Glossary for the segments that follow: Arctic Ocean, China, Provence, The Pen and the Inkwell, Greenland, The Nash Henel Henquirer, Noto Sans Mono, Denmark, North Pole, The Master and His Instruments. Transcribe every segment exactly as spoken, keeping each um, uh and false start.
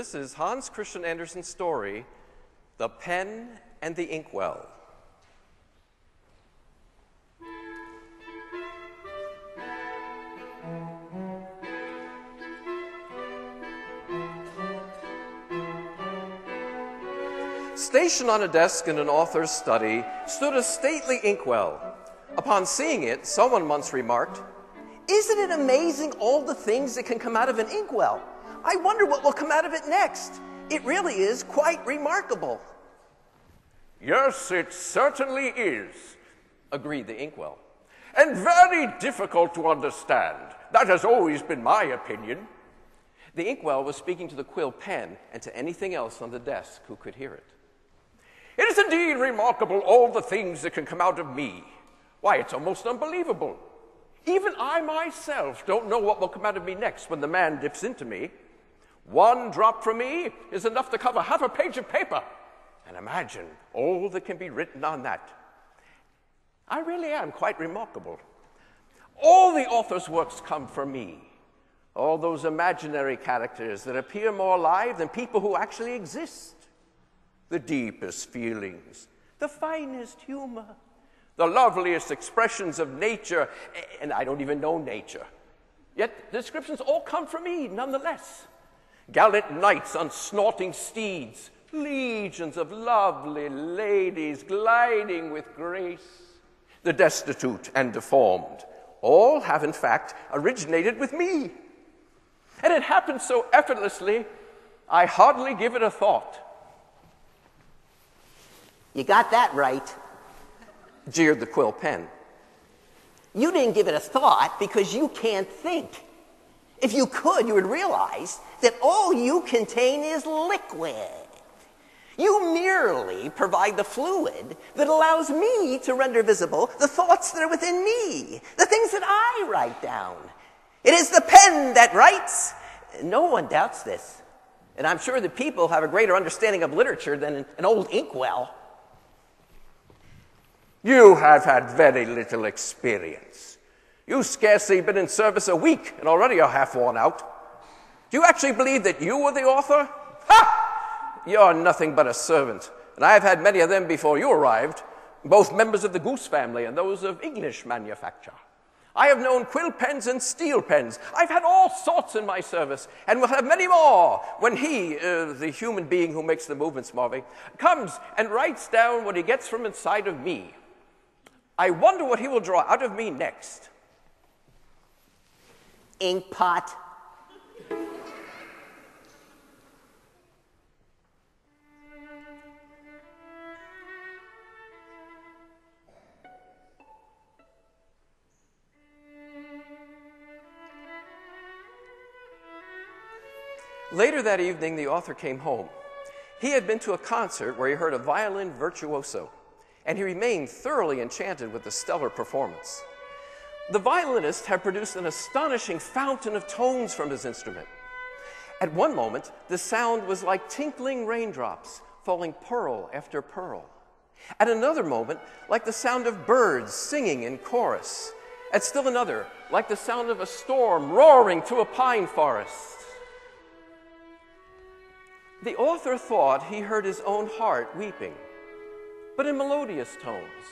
This is Hans Christian Andersen's story, The Pen and the Inkwell. Stationed on a desk in an author's study stood a stately inkwell. Upon seeing it, someone once remarked, "Isn't it amazing all the things that can come out of an inkwell? I wonder what will come out of it next. It really is quite remarkable." "Yes, it certainly is," agreed the inkwell, "and very difficult to understand. That has always been my opinion." The inkwell was speaking to the quill pen and to anything else on the desk who could hear it. "It is indeed remarkable, all the things that can come out of me. Why, it's almost unbelievable. Even I myself don't know what will come out of me next when the man dips into me. One drop from me is enough to cover half a page of paper, and imagine all that can be written on that. I really am quite remarkable. All the author's works come from me. All those imaginary characters that appear more alive than people who actually exist. The deepest feelings, the finest humor, the loveliest expressions of nature, and I don't even know nature. Yet descriptions all come from me, nonetheless. Gallant knights on snorting steeds, legions of lovely ladies gliding with grace. The destitute and deformed, all have in fact originated with me. And it happened so effortlessly, I hardly give it a thought." "You got that right," jeered the quill pen. "You didn't give it a thought because you can't think. If you could, you would realize that all you contain is liquid. You merely provide the fluid that allows me to render visible the thoughts that are within me, the things that I write down. It is the pen that writes. No one doubts this. And I'm sure that people have a greater understanding of literature than an old inkwell." "You have had very little experience. You've scarcely been in service a week and already are half worn out. Do you actually believe that you were the author? Ha! You're nothing but a servant, and I've had many of them before you arrived, both members of the goose family and those of English manufacture. I have known quill pens and steel pens. I've had all sorts in my service, and will have many more when he, uh, the human being who makes the movements, Marvy, comes and writes down what he gets from inside of me. I wonder what he will draw out of me next." "Inkpot." Later that evening, the author came home. He had been to a concert where he heard a violin virtuoso, and he remained thoroughly enchanted with the stellar performance. The violinist had produced an astonishing fountain of tones from his instrument. At one moment, the sound was like tinkling raindrops falling pearl after pearl. At another moment, like the sound of birds singing in chorus. At still another, like the sound of a storm roaring through a pine forest. The author thought he heard his own heart weeping, but in melodious tones,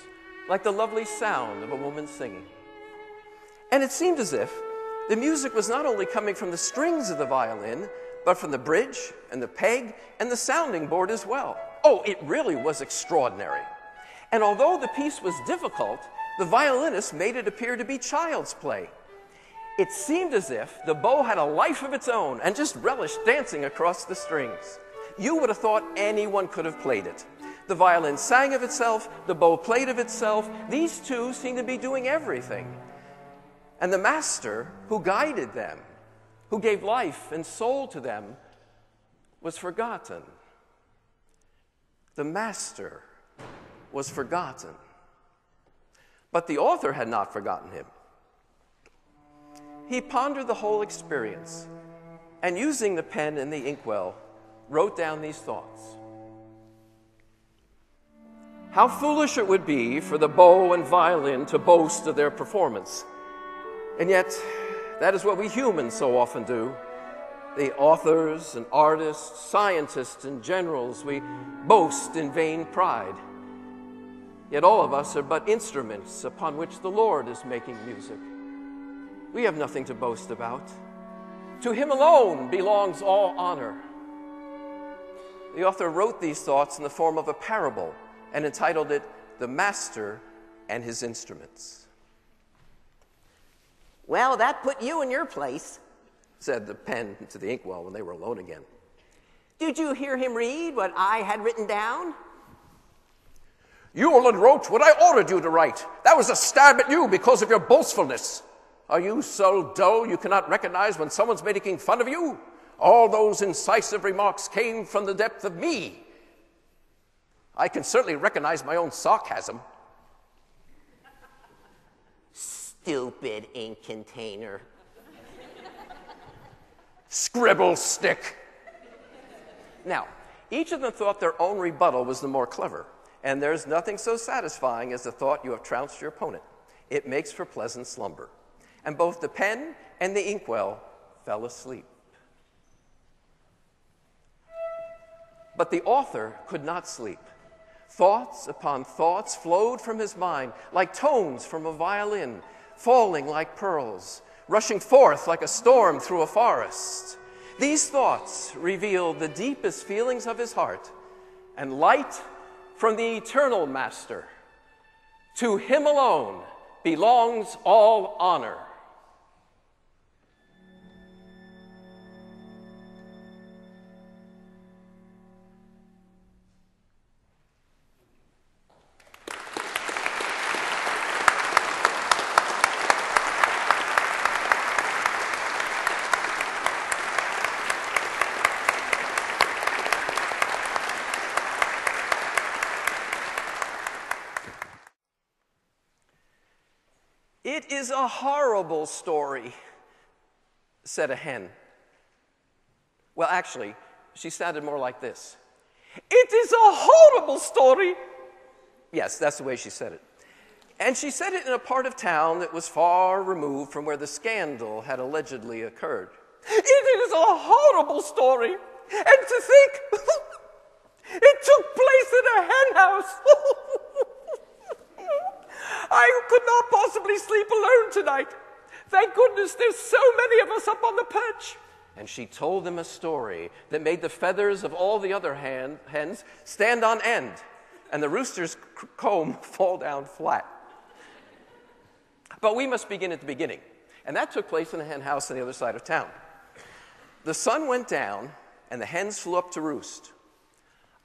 like the lovely sound of a woman singing. And it seemed as if the music was not only coming from the strings of the violin, but from the bridge and the peg and the sounding board as well. Oh, it really was extraordinary. And although the piece was difficult, the violinist made it appear to be child's play. It seemed as if the bow had a life of its own and just relished dancing across the strings. You would have thought anyone could have played it. The violin sang of itself, the bow played of itself. These two seemed to be doing everything. And the master who guided them, who gave life and soul to them, was forgotten. The master was forgotten. But the author had not forgotten him. He pondered the whole experience, and using the pen and the inkwell, wrote down these thoughts. How foolish it would be for the bow and violin to boast of their performance. And yet, that is what we humans so often do. The authors and artists, scientists and generals, we boast in vain pride. Yet all of us are but instruments upon which the Lord is making music. We have nothing to boast about. To him alone belongs all honor. The author wrote these thoughts in the form of a parable and entitled it, The Master and His Instruments. Well, that put you in your place, said the pen to the inkwell when they were alone again. Did you hear him read what I had written down? You only wrote what I ordered you to write. That was a stab at you because of your boastfulness. Are you so dull you cannot recognize when someone's making fun of you? All those incisive remarks came from the depth of me. I can certainly recognize my own sarcasm. Stupid ink container. Scribble stick. Now, each of them thought their own rebuttal was the more clever, and there's nothing so satisfying as the thought you have trounced your opponent. It makes for pleasant slumber. And both the pen and the inkwell fell asleep. But the author could not sleep. Thoughts upon thoughts flowed from his mind like tones from a violin, falling like pearls, rushing forth like a storm through a forest. These thoughts revealed the deepest feelings of his heart, and light from the eternal master. To him alone belongs all honor. It is a horrible story, said a hen. Well, actually, she sounded more like this. It is a horrible story. Yes, that's the way she said it. And she said it in a part of town that was far removed from where the scandal had allegedly occurred. It is a horrible story. And to think it took place in a hen house. I could not possibly sleep alone tonight. Thank goodness there's so many of us up on the perch. And she told them a story that made the feathers of all the other hen, hens stand on end, and the rooster's comb fall down flat. But we must begin at the beginning. And that took place in a hen house on the other side of town. The sun went down, and the hens flew up to roost.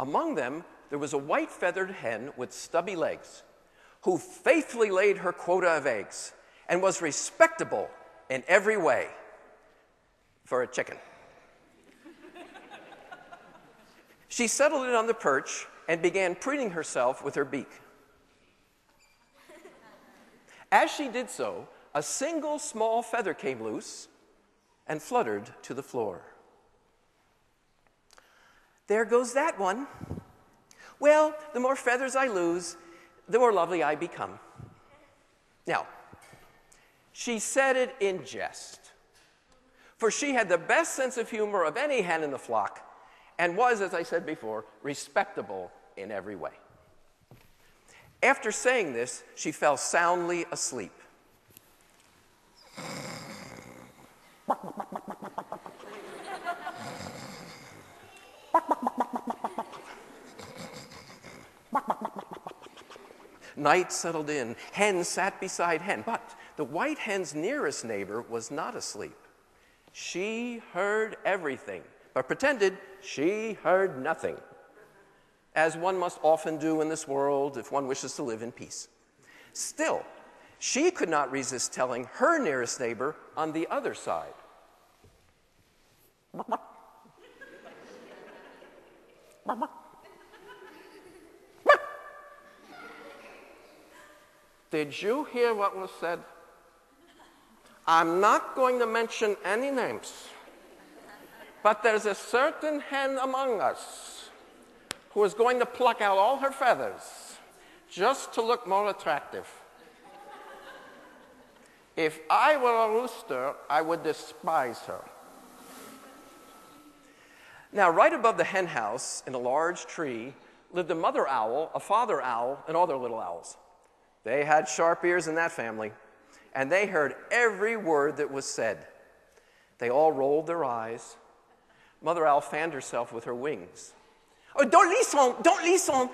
Among them, there was a white-feathered hen with stubby legs, who faithfully laid her quota of eggs and was respectable in every way for a chicken. She settled in on the perch and began preening herself with her beak. As she did so, a single small feather came loose and fluttered to the floor. There goes that one. Well, the more feathers I lose, the more lovely I become. Now, she said it in jest, for she had the best sense of humor of any hen in the flock and was, as I said before, respectable in every way. After saying this, she fell soundly asleep. Night settled in. Hen sat beside hen. But the white hen's nearest neighbor was not asleep. She heard everything, but pretended she heard nothing, as one must often do in this world if one wishes to live in peace. Still, she could not resist telling her nearest neighbor on the other side. Did you hear what was said? I'm not going to mention any names, but there's a certain hen among us who is going to pluck out all her feathers just to look more attractive. If I were a rooster, I would despise her. Now, right above the hen house in a large tree lived a mother owl, a father owl, and all their little owls. They had sharp ears in that family, and they heard every word that was said. They all rolled their eyes. Mother owl fanned herself with her wings. Oh, don't listen, don't listen.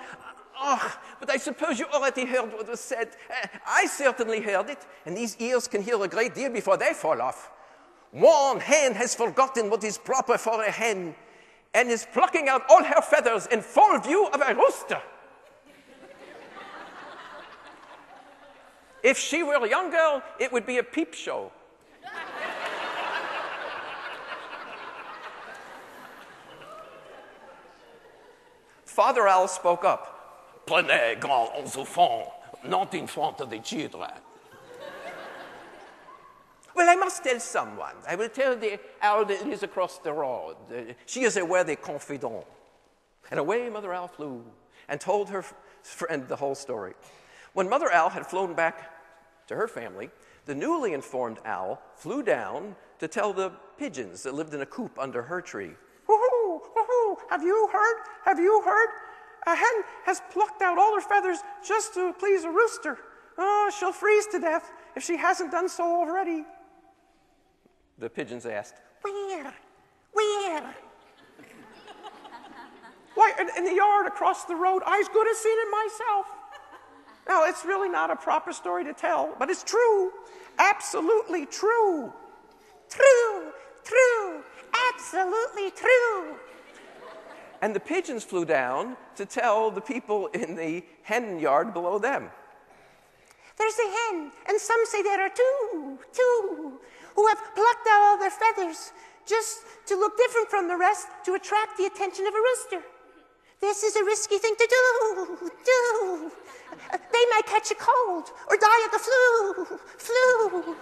Oh, but I suppose you already heard what was said. I certainly heard it, and these ears can hear a great deal before they fall off. One hen has forgotten what is proper for a hen, and is plucking out all her feathers in full view of a rooster. If she were a young girl, it would be a peep show. Father Owl spoke up. Prenez, grands enfants, not in front of the children. Well, I must tell someone. I will tell the owl that is across the road. She is a worthy confidant. And away Mother Owl flew and told her friend the whole story. When Mother Owl had flown back to her family, the newly informed owl flew down to tell the pigeons that lived in a coop under her tree. Woohoo! Woohoo! Have you heard? Have you heard? A hen has plucked out all her feathers just to please a rooster. Oh, she'll freeze to death if she hasn't done so already. The pigeons asked, where? Where? Why, in, in the yard across the road, I as good as seen it myself. Now, it's really not a proper story to tell, but it's true, absolutely true. True, true, absolutely true. And the pigeons flew down to tell the people in the hen yard below them. There's a hen, and some say there are two, two, who have plucked out all their feathers just to look different from the rest to attract the attention of a rooster. This is a risky thing to do, do. They might catch a cold or die of the flu, flu.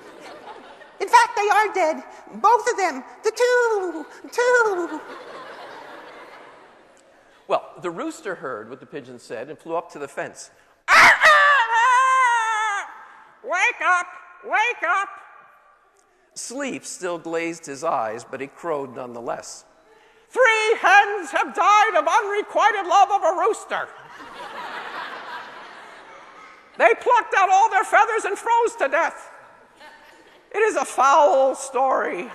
In fact, they are dead, both of them, the two, two. Well, the rooster heard what the pigeon said and flew up to the fence. Wake up! Wake up! Sleep still glazed his eyes, but he crowed nonetheless. Three hens have died of unrequited love of a rooster. They plucked out all their feathers and froze to death. It is a foul story.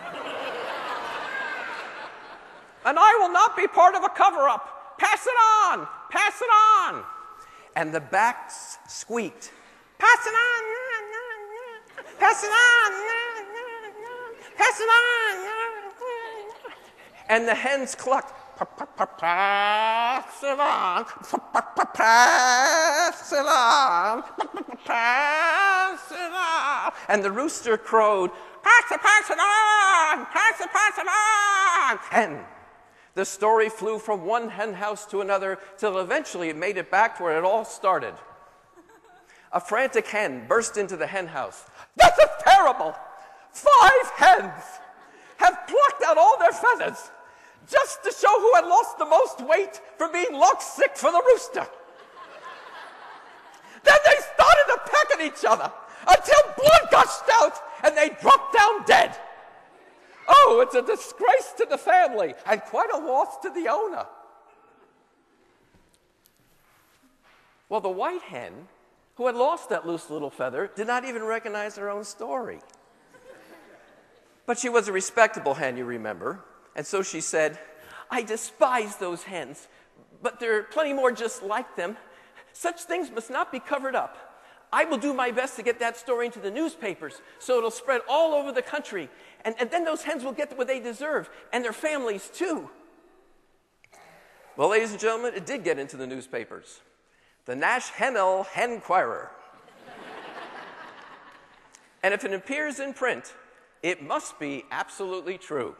And I will not be part of a cover-up. Pass it on! Pass it on! And the backs squeaked. Pass it on! Pass it on, pass it on. And the hens clucked, pass it on, pass it on, pass it on. And the rooster crowed, pass it, pass it on, pass it, pass it on. And the story flew from one hen house to another till eventually it made it back to where it all started. A frantic hen burst into the hen house. This is terrible! Five hens have plucked out all their feathers just to show who had lost the most weight from being lovesick for the rooster. Then they started to peck at each other until blood gushed out and they dropped down dead. Oh, it's a disgrace to the family and quite a loss to the owner. Well, the white hen, who had lost that loose little feather, did not even recognize her own story. But she was a respectable hen, you remember, and so she said, I despise those hens, but there are plenty more just like them. Such things must not be covered up. I will do my best to get that story into the newspapers so it'll spread all over the country, and, and then those hens will get what they deserve, and their families too. Well, ladies and gentlemen, it did get into the newspapers. The Nash Henel Henquirer. And if it appears in print, it must be absolutely true.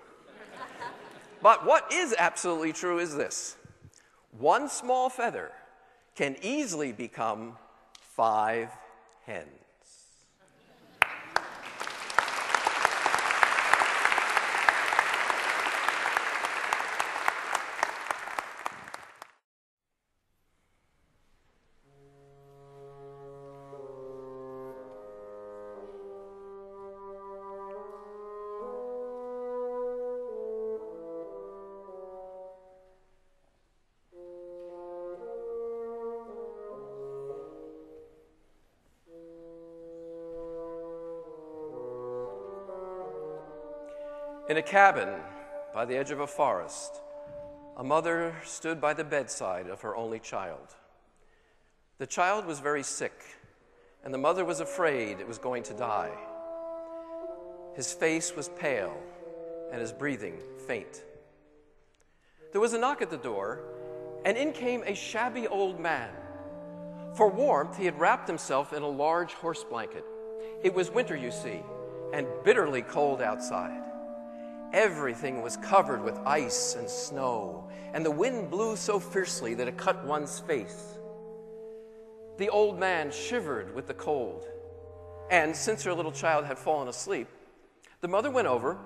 But what is absolutely true is this. One small feather can easily become five hens. In a cabin by the edge of a forest, a mother stood by the bedside of her only child. The child was very sick, and the mother was afraid it was going to die. His face was pale, and his breathing faint. There was a knock at the door, and in came a shabby old man. For warmth, he had wrapped himself in a large horse blanket. It was winter, you see, and bitterly cold outside. Everything was covered with ice and snow, and the wind blew so fiercely that it cut one's face. The old man shivered with the cold, and since her little child had fallen asleep, the mother went over,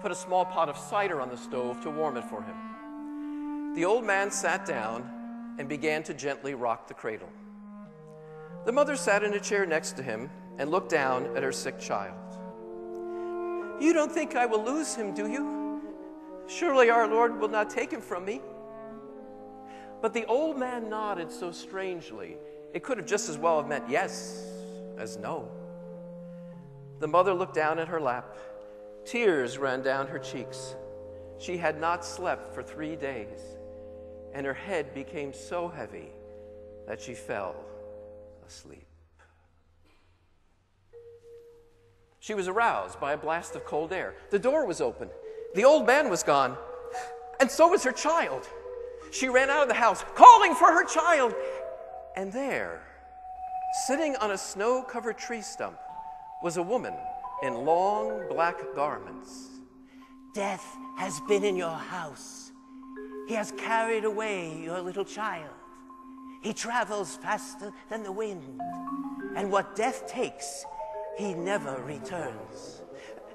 put a small pot of cider on the stove to warm it for him. The old man sat down and began to gently rock the cradle. The mother sat in a chair next to him and looked down at her sick child. "You don't think I will lose him, do you? Surely our Lord will not take him from me." But the old man nodded so strangely, it could have just as well have meant yes as no. The mother looked down at her lap. Tears ran down her cheeks. She had not slept for three days, and her head became so heavy that she fell asleep. She was aroused by a blast of cold air. The door was open. The old man was gone, and so was her child. She ran out of the house, calling for her child. And there, sitting on a snow-covered tree stump, was a woman in long black garments. "Death has been in your house. He has carried away your little child. He travels faster than the wind, and what death takes, he never returns."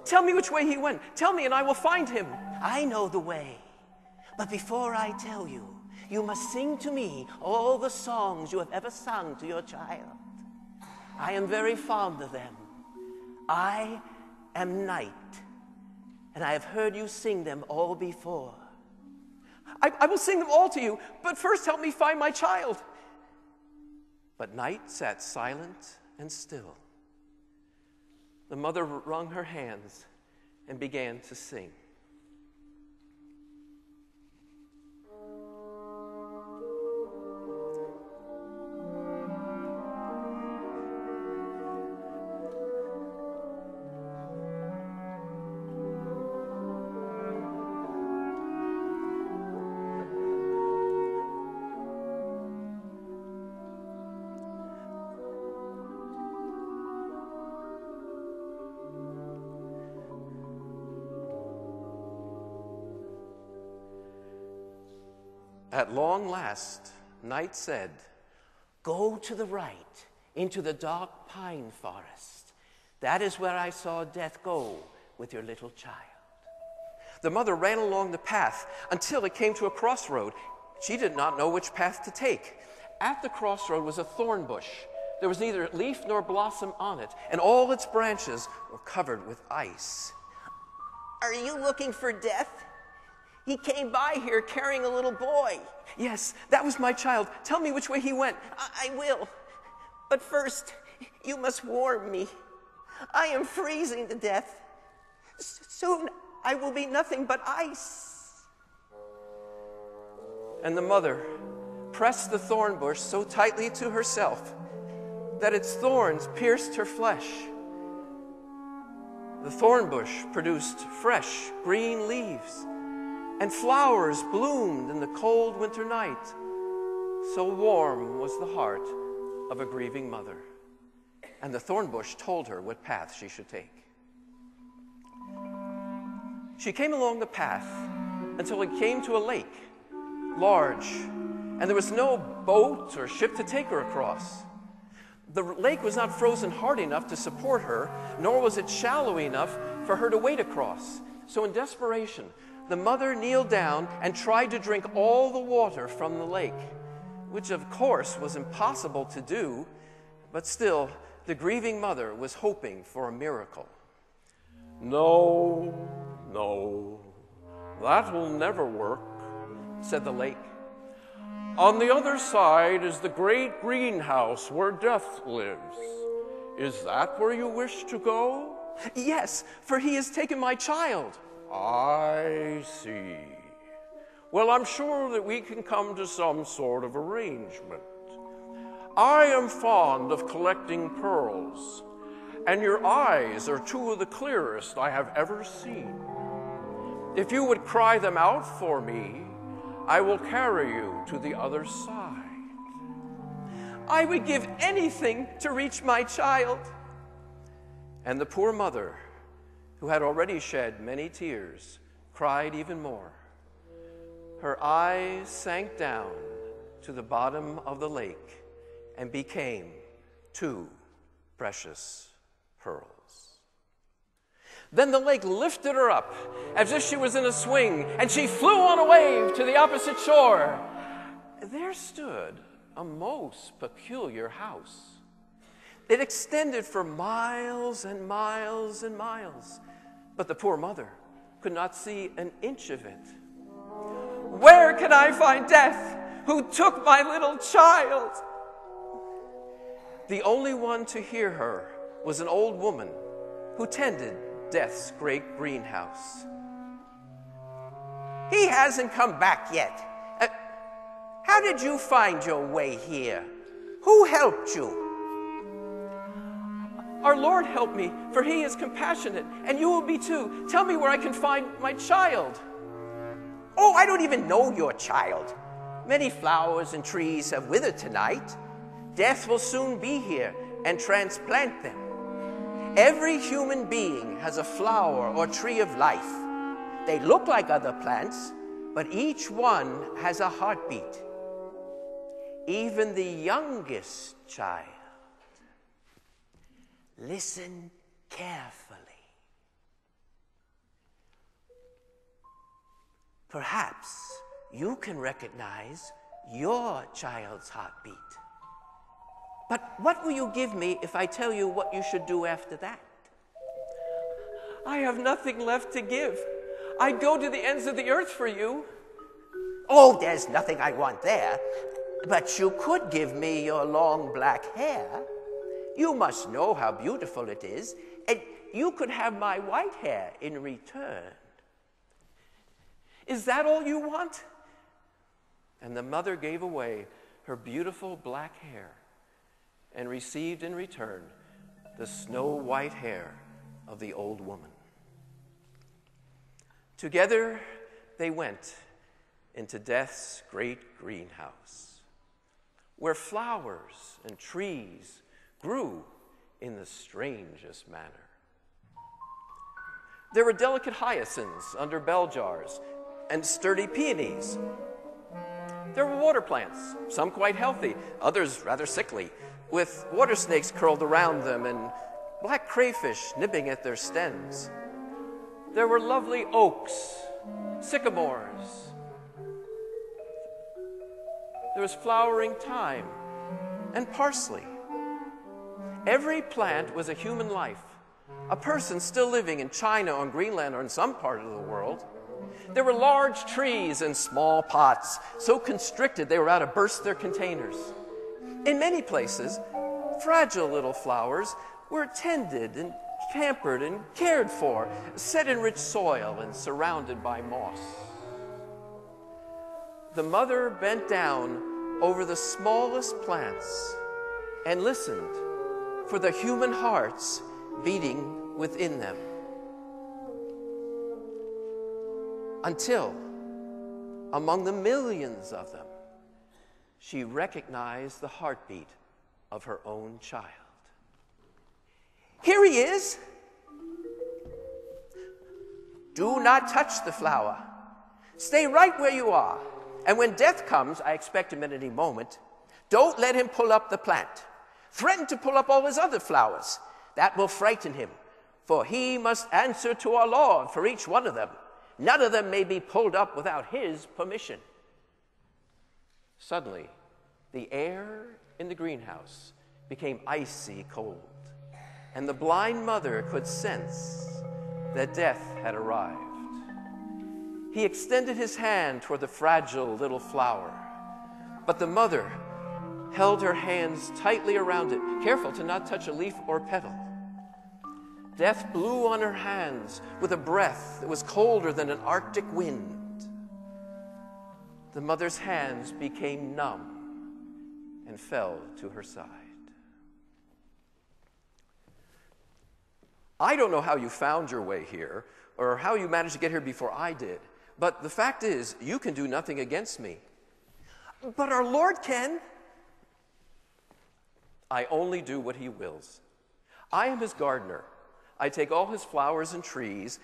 "Tell me which way he went. Tell me, and I will find him." "I know the way. But before I tell you, you must sing to me all the songs you have ever sung to your child. I am very fond of them. I am Night, and I have heard you sing them all before." I, I will sing them all to you, but first help me find my child." But Night sat silent and still. The mother wrung her hands and began to sing. At long last, Night said, "Go to the right, into the dark pine forest. That is where I saw Death go with your little child." The mother ran along the path until it came to a crossroad. She did not know which path to take. At the crossroad was a thorn bush. There was neither leaf nor blossom on it, and all its branches were covered with ice. "Are you looking for Death? He came by here carrying a little boy." "Yes, that was my child. Tell me which way he went." I, I will. But first, you must warm me. I am freezing to death. S- soon I will be nothing but ice." And the mother pressed the thorn bush so tightly to herself that its thorns pierced her flesh. The thorn bush produced fresh green leaves, and flowers bloomed in the cold winter night. So warm was the heart of a grieving mother, and the thorn bush told her what path she should take. She came along the path until it came to a lake, large, and there was no boat or ship to take her across. The lake was not frozen hard enough to support her, nor was it shallow enough for her to wade across. So in desperation, the mother kneeled down and tried to drink all the water from the lake, which of course was impossible to do, but still the grieving mother was hoping for a miracle. "No, no, that will never work," said the lake. "On the other side is the great greenhouse where Death lives. Is that where you wish to go?" "Yes, for he has taken my child." I see. Well, I'm sure that we can come to some sort of arrangement. I am fond of collecting pearls, and your eyes are two of the clearest I have ever seen. If you would cry them out for me, I will carry you to the other side. I would give anything to reach my child. And the poor mother, who had already shed many tears, cried even more. Her eyes sank down to the bottom of the lake and became two precious pearls. Then the lake lifted her up as if she was in a swing, and she flew on a wave to the opposite shore. There stood a most peculiar house. It extended for miles and miles and miles, but the poor mother could not see an inch of it. Where can I find Death, who took my little child? The only one to hear her was an old woman who tended Death's great greenhouse. He hasn't come back yet. Uh, how did you find your way here? Who helped you? Our Lord help me, for he is compassionate, and you will be too. Tell me where I can find my child. Oh, I don't even know your child. Many flowers and trees have withered tonight. Death will soon be here and transplant them. Every human being has a flower or tree of life. They look like other plants, but each one has a heartbeat. Even the youngest child. Listen carefully. Perhaps you can recognize your child's heartbeat. But what will you give me if I tell you what you should do after that? I have nothing left to give. I'd go to the ends of the earth for you. Oh, there's nothing I want there. But you could give me your long black hair. You must know how beautiful it is, and you could have my white hair in return. Is that all you want? And the mother gave away her beautiful black hair and received in return the snow-white hair of the old woman. Together they went into Death's great greenhouse, where flowers and trees grew in the strangest manner. There were delicate hyacinths under bell jars and sturdy peonies. There were water plants, some quite healthy, others rather sickly, with water snakes curled around them and black crayfish nibbling at their stems. There were lovely oaks, sycamores. There was flowering thyme and parsley. Every plant was a human life, a person still living in China or in Greenland or in some part of the world. There were large trees and small pots, so constricted they were out to burst their containers. In many places, fragile little flowers were tended and pampered and cared for, set in rich soil and surrounded by moss. The mother bent down over the smallest plants and listened for the human hearts beating within them, until, among the millions of them, she recognized the heartbeat of her own child. Here he is. Do not touch the flower. Stay right where you are. And when Death comes, I expect him at any moment, don't let him pull up the plant. Threaten to pull up all his other flowers. That will frighten him, for he must answer to our Lord for each one of them. None of them may be pulled up without his permission. Suddenly, the air in the greenhouse became icy cold, and the blind mother could sense that Death had arrived. He extended his hand toward the fragile little flower, but the mother held her hands tightly around it, careful to not touch a leaf or petal. Death blew on her hands with a breath that was colder than an Arctic wind. The mother's hands became numb and fell to her side. I don't know how you found your way here or how you managed to get here before I did, but the fact is, you can do nothing against me. But our Lord can. I only do what he wills. I am his gardener. I take all his flowers and trees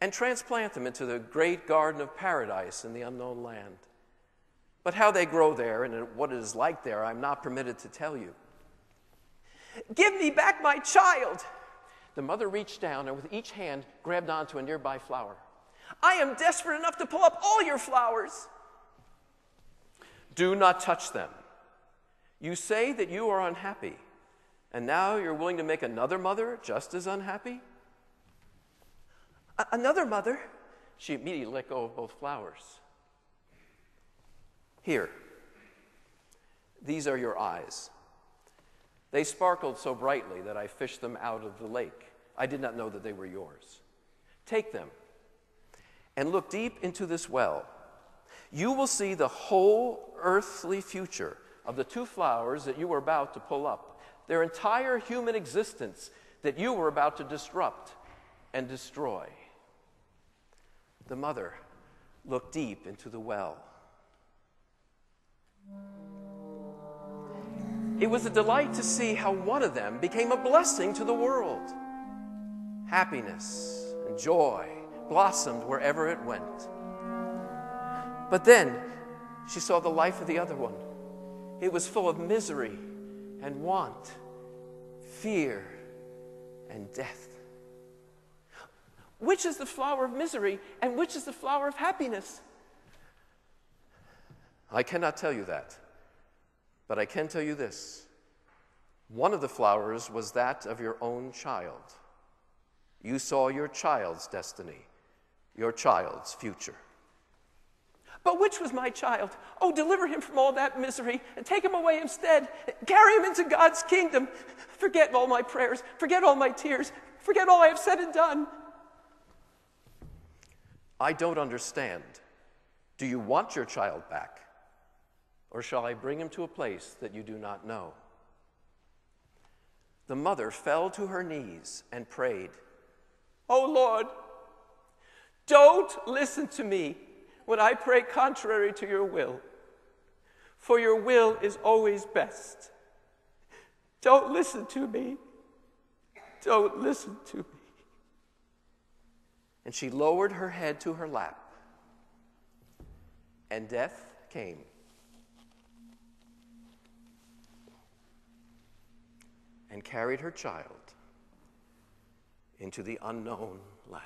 and transplant them into the great garden of paradise in the unknown land. But how they grow there and what it is like there, I'm not permitted to tell you. Give me back my child! The mother reached down and with each hand grabbed onto a nearby flower. I am desperate enough to pull up all your flowers. Do not touch them. You say that you are unhappy, and now you're willing to make another mother just as unhappy? A- another mother? She immediately let go of both flowers. Here, these are your eyes. They sparkled so brightly that I fished them out of the lake. I did not know that they were yours. Take them and look deep into this well. You will see the whole earthly future of the two flowers that you were about to pull up, their entire human existence that you were about to disrupt and destroy. The mother looked deep into the well. It was a delight to see how one of them became a blessing to the world. Happiness and joy blossomed wherever it went. But then she saw the life of the other one. It was full of misery and want, fear and death. Which is the flower of misery and which is the flower of happiness? I cannot tell you that, but I can tell you this. One of the flowers was that of your own child. You saw your child's destiny, your child's future. But which was my child? Oh, deliver him from all that misery and take him away instead. Carry him into God's kingdom. Forget all my prayers. Forget all my tears. Forget all I have said and done. I don't understand. Do you want your child back? Or shall I bring him to a place that you do not know? The mother fell to her knees and prayed, Oh Lord, don't listen to me when I pray contrary to your will, for your will is always best. Don't listen to me. Don't listen to me. And she lowered her head to her lap, and death came. And carried her child into the unknown land.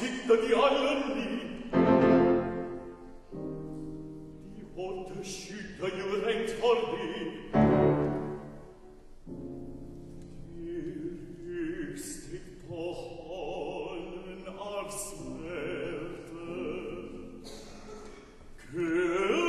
sitter de alle lieb. De hårde skyter jo rent for det. De rygstrikt på hånden av smerte. Kød.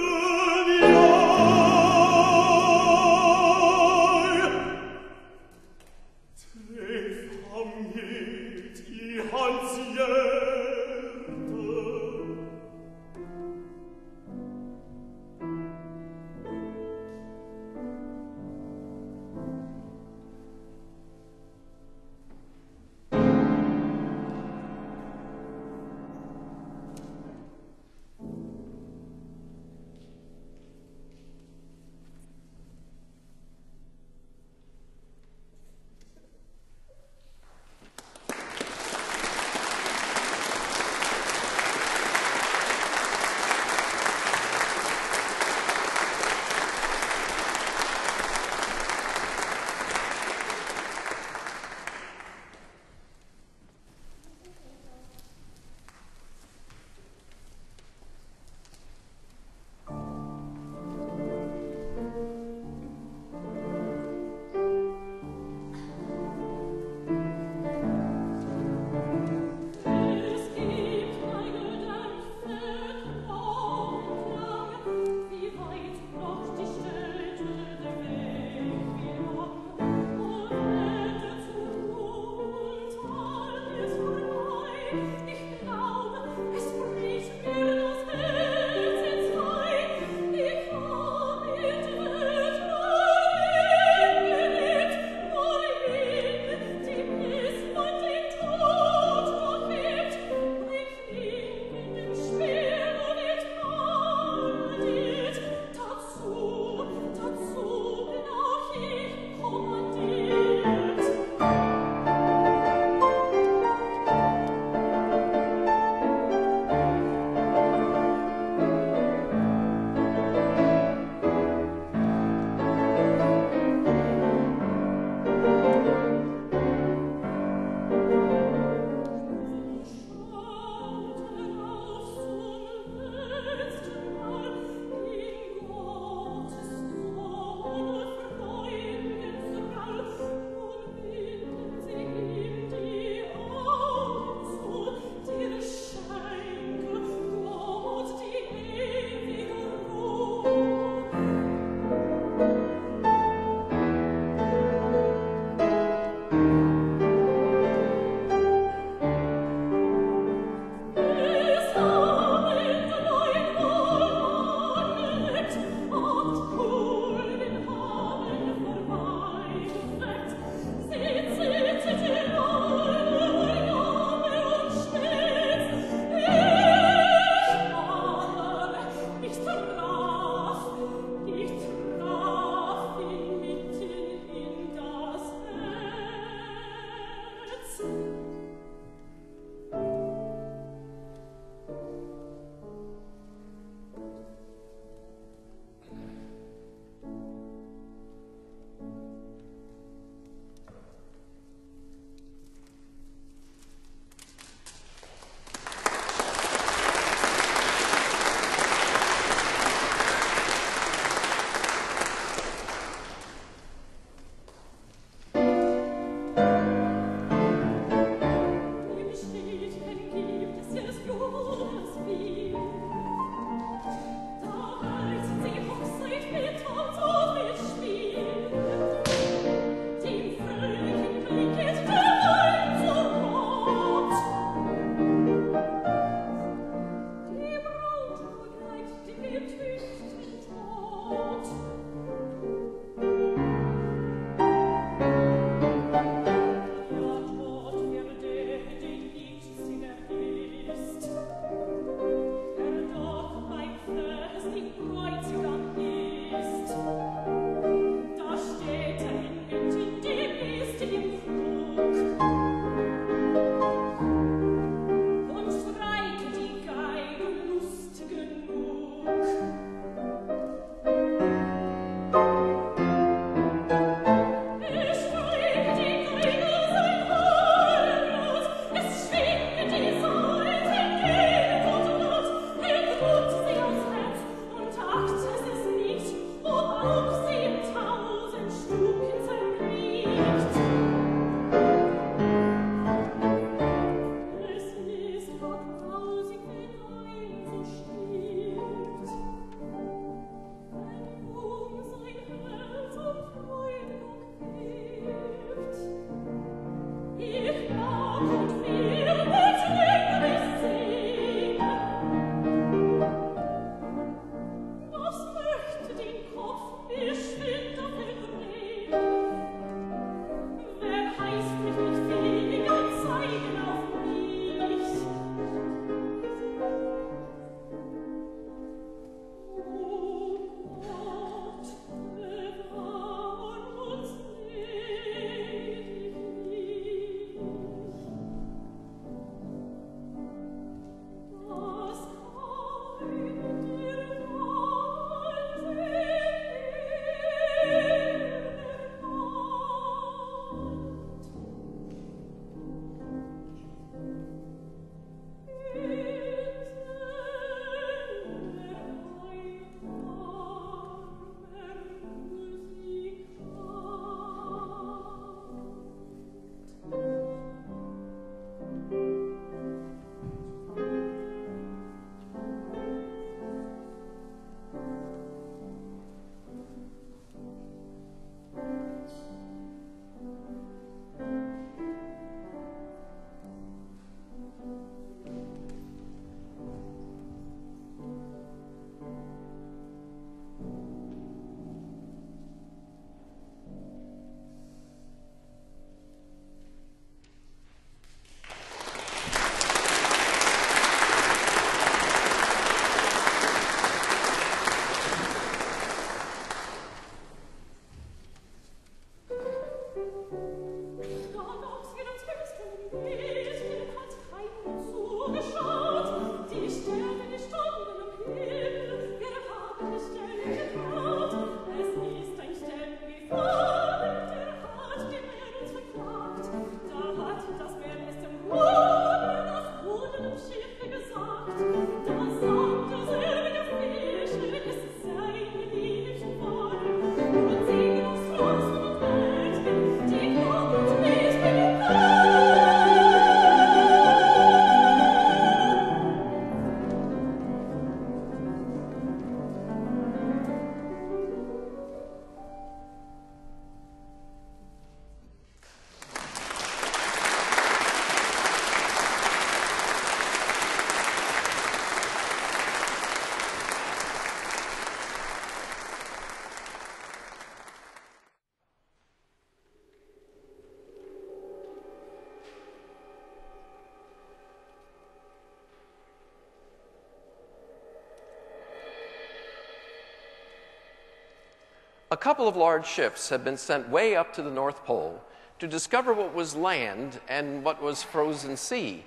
a couple of large ships had been sent way up to the North Pole to discover what was land and what was frozen sea,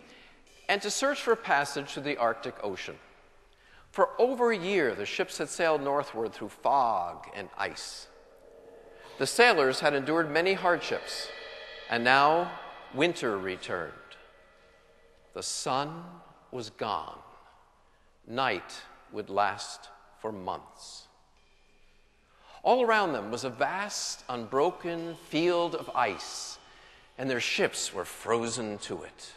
and to search for passage to the Arctic Ocean. For over a year, the ships had sailed northward through fog and ice. The sailors had endured many hardships, and now winter returned. The sun was gone. Night would last for months. All around them was a vast, unbroken field of ice, and their ships were frozen to it.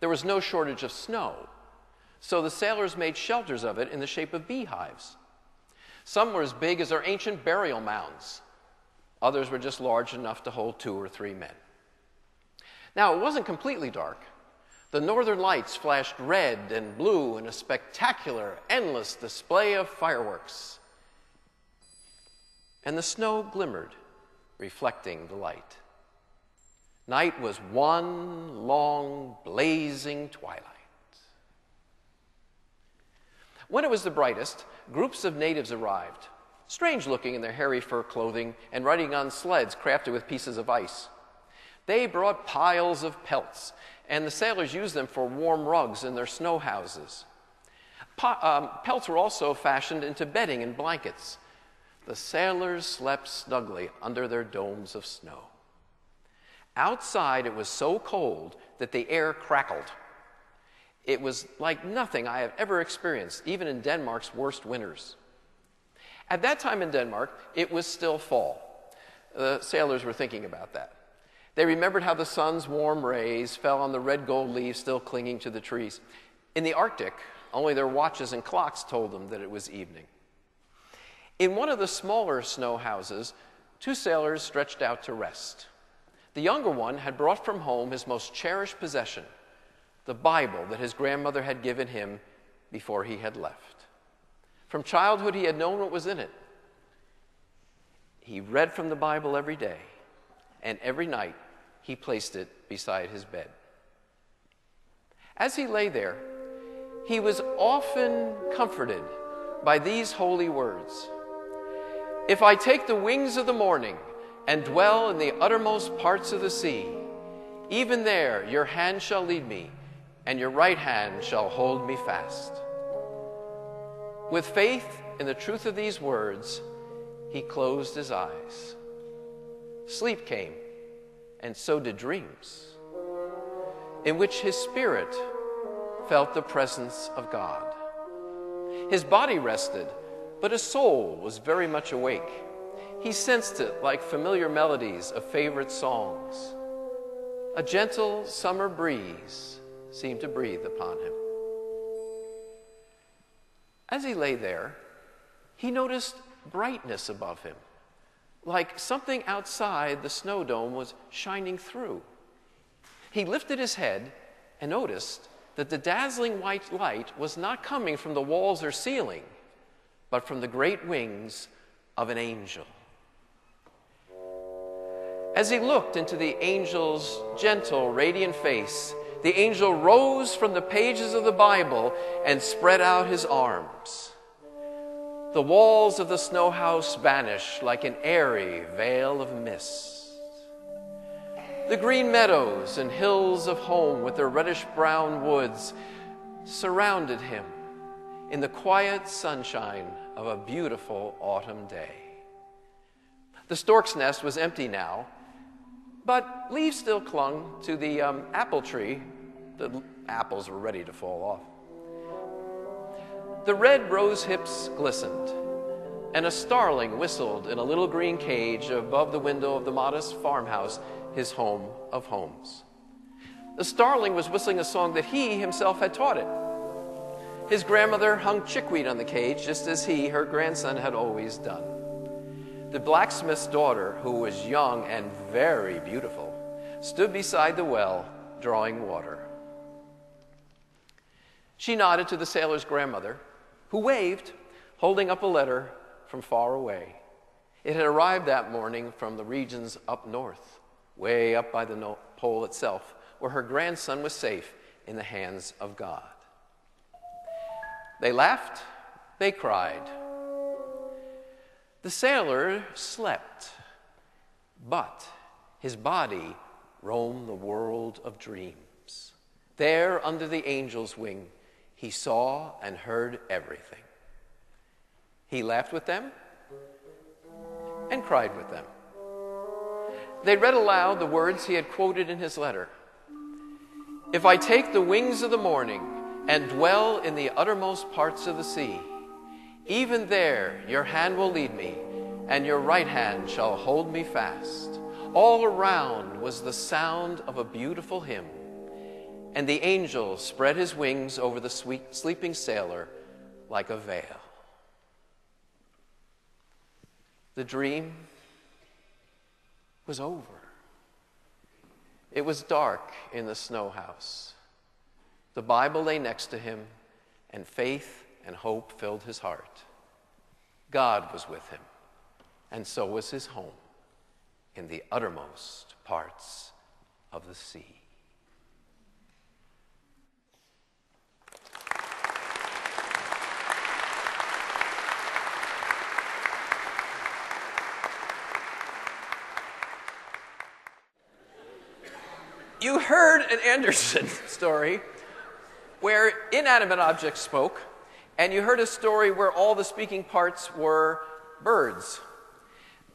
There was no shortage of snow, so the sailors made shelters of it in the shape of beehives. Some were as big as our ancient burial mounds. Others were just large enough to hold two or three men. Now, it wasn't completely dark. The northern lights flashed red and blue in a spectacular, endless display of fireworks. And the snow glimmered, reflecting the light. Night was one long, blazing twilight. When it was the brightest, groups of natives arrived, strange-looking in their hairy fur clothing and riding on sleds crafted with pieces of ice. They brought piles of pelts, and the sailors used them for warm rugs in their snow houses. Pa- um, pelts were also fashioned into bedding and blankets. The sailors slept snugly under their domes of snow. Outside, it was so cold that the air crackled. It was like nothing I have ever experienced, even in Denmark's worst winters. At that time in Denmark, it was still fall. The sailors were thinking about that. They remembered how the sun's warm rays fell on the red gold leaves still clinging to the trees. In the Arctic, only their watches and clocks told them that it was evening. In one of the smaller snow houses, two sailors stretched out to rest. The younger one had brought from home his most cherished possession, the Bible that his grandmother had given him before he had left. From childhood, he had known what was in it. He read from the Bible every day, and every night he placed it beside his bed. As he lay there, he was often comforted by these holy words: "If I take the wings of the morning and dwell in the uttermost parts of the sea, even there your hand shall lead me, and your right hand shall hold me fast." With faith in the truth of these words, he closed his eyes. Sleep came, and so did dreams, in which his spirit felt the presence of God. His body rested, but his soul was very much awake. He sensed it like familiar melodies of favorite songs. A gentle summer breeze seemed to breathe upon him. As he lay there, he noticed brightness above him, like something outside the snow dome was shining through. He lifted his head and noticed that the dazzling white light was not coming from the walls or ceiling, but from the great wings of an angel. As he looked into the angel's gentle, radiant face, the angel rose from the pages of the Bible and spread out his arms. The walls of the snow house vanished like an airy veil of mist. The green meadows and hills of home with their reddish-brown woods surrounded him in the quiet sunshine of a beautiful autumn day. The stork's nest was empty now, but leaves still clung to the um, apple tree. The apples were ready to fall off. The red rose hips glistened, and a starling whistled in a little green cage above the window of the modest farmhouse, his home of homes. The starling was whistling a song that he himself had taught it. His grandmother hung chickweed on the cage, just as he, her grandson, had always done. The blacksmith's daughter, who was young and very beautiful, stood beside the well, drawing water. She nodded to the sailor's grandmother, who waved, holding up a letter from far away. It had arrived that morning from the regions up north, way up by the North Pole itself, where her grandson was safe in the hands of God. They laughed, they cried. The sailor slept, but his body roamed the world of dreams. There, under the angel's wing, he saw and heard everything. He laughed with them and cried with them. They read aloud the words he had quoted in his letter. If I take the wings of the morning and dwell in the uttermost parts of the sea, even there your hand will lead me, and your right hand shall hold me fast. All around was the sound of a beautiful hymn, and the angel spread his wings over the sweet, sleeping sailor like a veil. The dream was over. It was dark in the snow house. The Bible lay next to him, and faith and hope filled his heart. God was with him, and so was his home in the uttermost parts of the sea. You heard an Andersen story where inanimate objects spoke, and you heard a story where all the speaking parts were birds.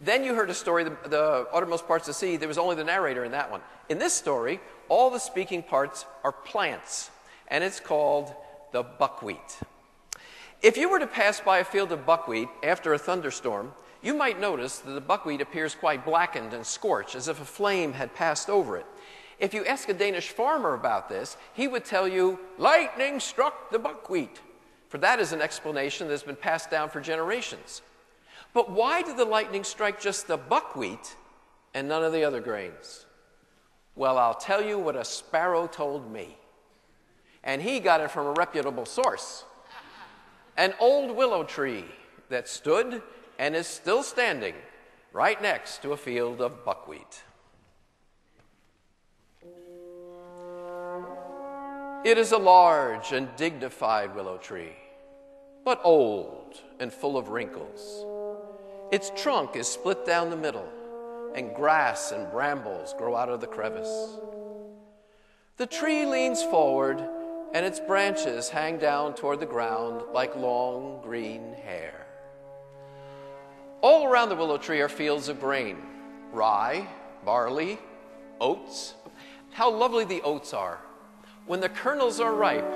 Then you heard a story, the, the uttermost parts of the sea, there was only the narrator in that one. In this story, all the speaking parts are plants, and it's called the buckwheat. If you were to pass by a field of buckwheat after a thunderstorm, you might notice that the buckwheat appears quite blackened and scorched, as if a flame had passed over it. If you ask a Danish farmer about this, he would tell you, lightning struck the buckwheat, for that is an explanation that has been passed down for generations. But why did the lightning strike just the buckwheat and none of the other grains? Well, I'll tell you what a sparrow told me, and he got it from a reputable source. An old willow tree that stood and is still standing right next to a field of buckwheat. It is a large and dignified willow tree, but old and full of wrinkles. Its trunk is split down the middle, and grass and brambles grow out of the crevice. The tree leans forward, and its branches hang down toward the ground like long green hair. All around the willow tree are fields of grain, rye, barley, oats. How lovely the oats are. When the kernels are ripe,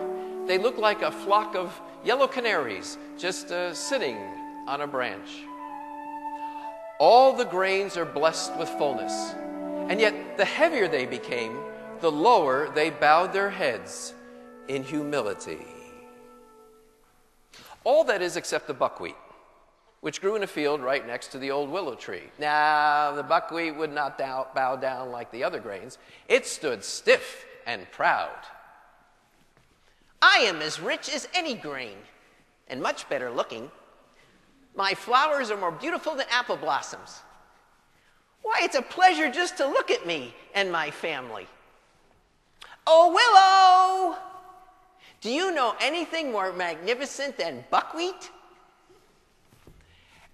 they look like a flock of yellow canaries just uh, sitting on a branch. All the grains are blessed with fullness, and yet the heavier they became, the lower they bowed their heads in humility. All that is except the buckwheat, which grew in a field right next to the old willow tree. Now, the buckwheat would not bow down like the other grains. It stood stiff and proud. I am as rich as any grain, and much better looking. My flowers are more beautiful than apple blossoms. Why, it's a pleasure just to look at me and my family. Oh, willow! Do you know anything more magnificent than buckwheat?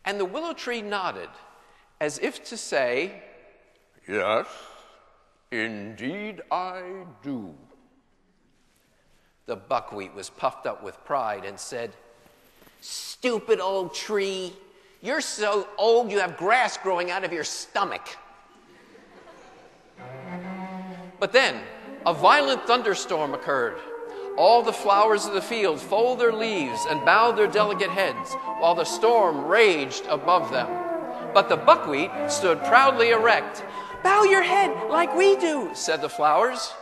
And the willow tree nodded, as if to say, yes, indeed I do. The buckwheat was puffed up with pride and said, stupid old tree, you're so old you have grass growing out of your stomach. But then a violent thunderstorm occurred. All the flowers of the field fold their leaves and bow their delicate heads while the storm raged above them. But the buckwheat stood proudly erect. Bow your head like we do, said the flowers.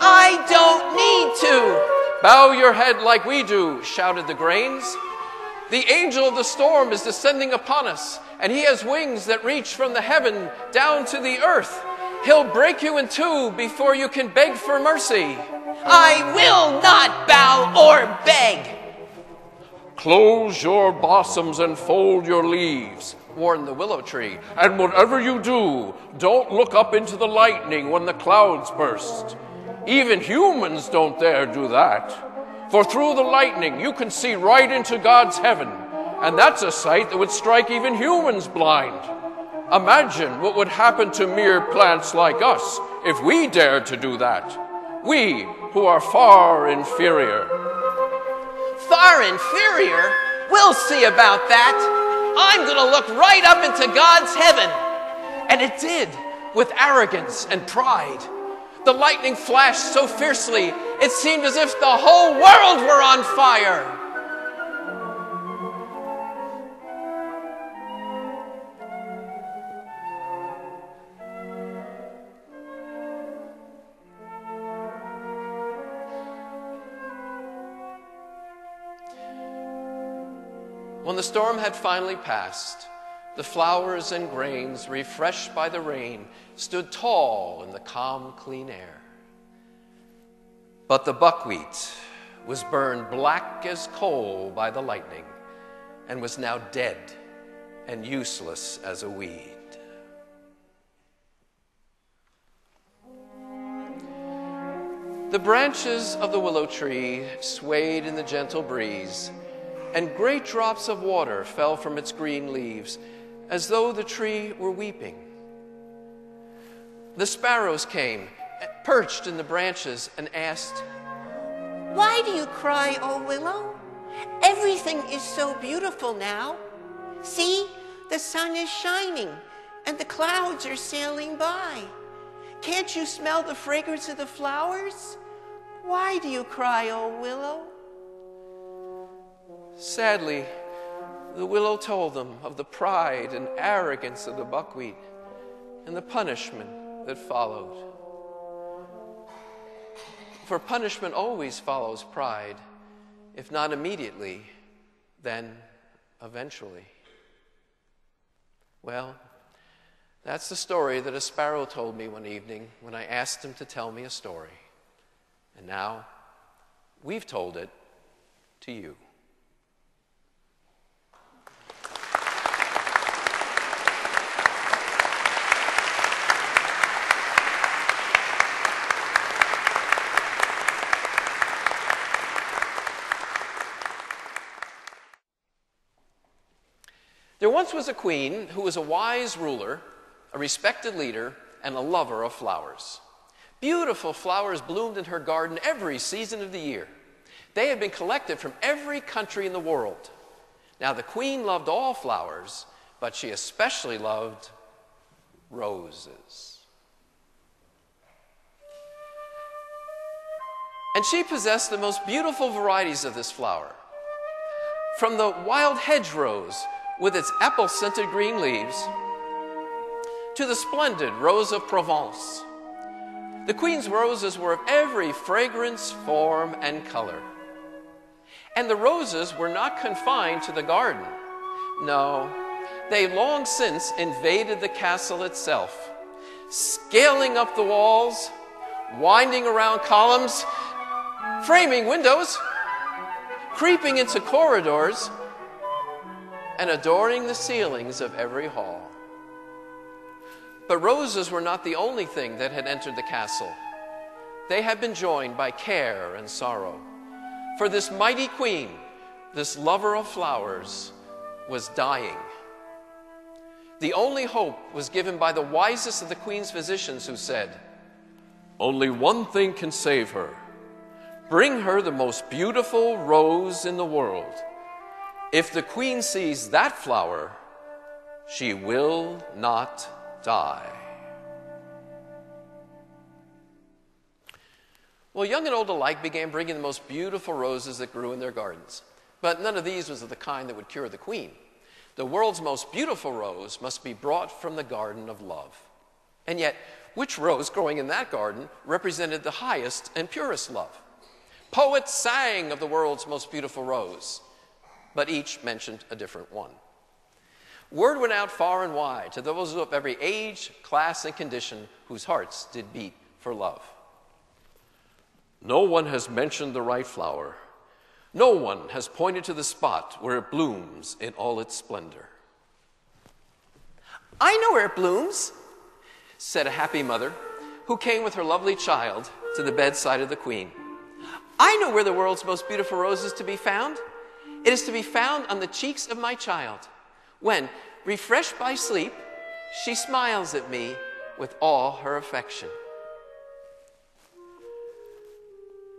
I don't need to. Bow your head like we do, shouted the grains. The angel of the storm is descending upon us, and he has wings that reach from the heaven down to the earth. He'll break you in two before you can beg for mercy. I will not bow or beg. Close your blossoms and fold your leaves, warned the willow tree. And whatever you do, don't look up into the lightning when the clouds burst. Even humans don't dare do that. For through the lightning, you can see right into God's heaven, And that's a sight that would strike even humans blind. Imagine what would happen to mere plants like us if we dared to do that. We, who are far inferior. Far inferior? We'll see about that. I'm going to look right up into God's heaven. And it did, with arrogance and pride. The lightning flashed so fiercely, it seemed as if the whole world were on fire. When the storm had finally passed, the flowers and grains, refreshed by the rain, stood tall in the calm, clean air. But the buckwheat was burned black as coal by the lightning and was now dead and useless as a weed. The branches of the willow tree swayed in the gentle breeze, and great drops of water fell from its green leaves, as though the tree were weeping. The sparrows came, perched in the branches, and asked, "Why do you cry, O willow? Everything is so beautiful now. See, the sun is shining, and the clouds are sailing by. Can't you smell the fragrance of the flowers? Why do you cry, O willow?" Sadly, the willow told them of the pride and arrogance of the buckwheat and the punishment that followed. For punishment always follows pride, if not immediately, then eventually. Well, that's the story that a sparrow told me one evening when I asked him to tell me a story. And now, we've told it to you. There once was a queen who was a wise ruler, a respected leader, and a lover of flowers. Beautiful flowers bloomed in her garden every season of the year. They had been collected from every country in the world. Now, the queen loved all flowers, but she especially loved roses. And she possessed the most beautiful varieties of this flower. From the wild hedgerose, with its apple-scented green leaves, to the splendid rose of Provence. The queen's roses were of every fragrance, form, and color. And the roses were not confined to the garden. No, they long since invaded the castle itself, scaling up the walls, winding around columns, framing windows, creeping into corridors, and adorning the ceilings of every hall. But roses were not the only thing that had entered the castle. They had been joined by care and sorrow. For this mighty queen, this lover of flowers, was dying. The only hope was given by the wisest of the queen's physicians, who said, "Only one thing can save her. Bring her the most beautiful rose in the world. If the queen sees that flower, she will not die." Well, young and old alike began bringing the most beautiful roses that grew in their gardens. But none of these was of the kind that would cure the queen. The world's most beautiful rose must be brought from the garden of love. And yet, which rose growing in that garden represented the highest and purest love? Poets sang of the world's most beautiful rose, but each mentioned a different one. Word went out far and wide to those of every age, class, and condition whose hearts did beat for love. "No one has mentioned the right flower. No one has pointed to the spot where it blooms in all its splendor." "I know where it blooms," said a happy mother, who came with her lovely child to the bedside of the queen. "I know where the world's most beautiful rose is to be found. It is to be found on the cheeks of my child. When, refreshed by sleep, she smiles at me with all her affection.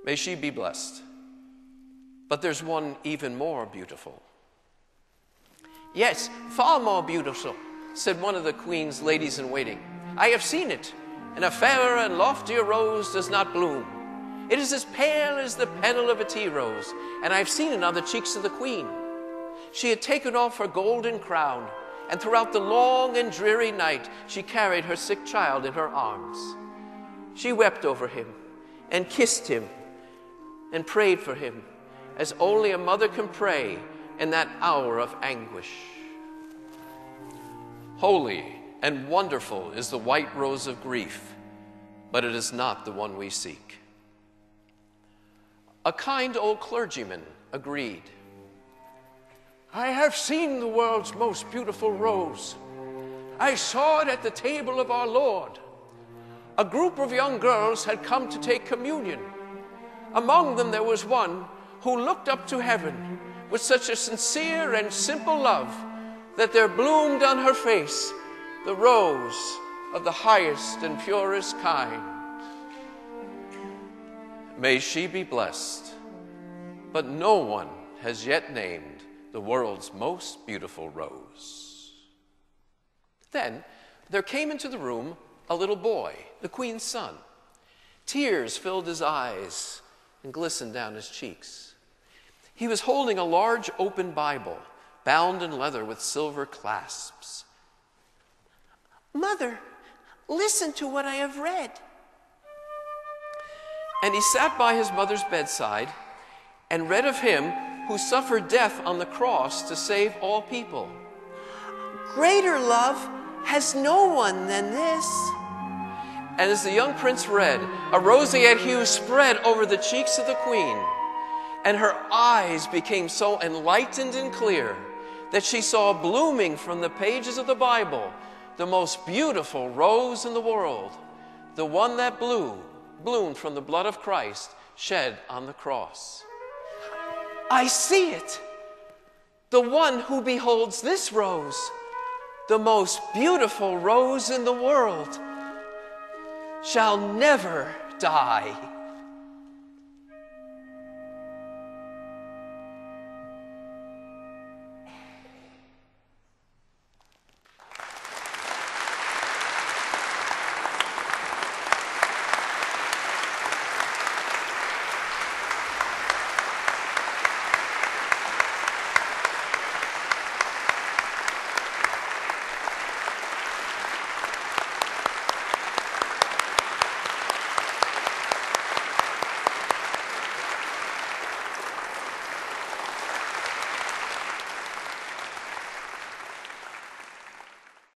May she be blessed. But there's one even more beautiful. Yes, far more beautiful, said one of the queen's ladies-in-waiting. I have seen it, and a fairer and loftier rose does not bloom. It is as pale as the petal of a tea rose, and I have seen it on the cheeks of the queen. She had taken off her golden crown, and throughout the long and dreary night she carried her sick child in her arms. She wept over him, and kissed him, and prayed for him, as only a mother can pray in that hour of anguish. Holy and wonderful is the white rose of grief, but it is not the one we seek. A kind old clergyman agreed. I have seen the world's most beautiful rose. I saw it at the table of our Lord. A group of young girls had come to take communion. Among them there was one who looked up to heaven with such a sincere and simple love that there bloomed on her face the rose of the highest and purest kind. May she be blessed, but no one has yet named the world's most beautiful rose. Then there came into the room a little boy, the queen's son. Tears filled his eyes and glistened down his cheeks. He was holding a large open Bible, bound in leather with silver clasps. Mother, listen to what I have read. And he sat by his mother's bedside and read of him who suffered death on the cross to save all people. Greater love has no one than this. And as the young prince read, a roseate hue spread over the cheeks of the queen, and her eyes became so enlightened and clear that she saw blooming from the pages of the Bible the most beautiful rose in the world, the one that blew bloomed from the blood of Christ shed on the cross. I see it. The one who beholds this rose, the most beautiful rose in the world, shall never die.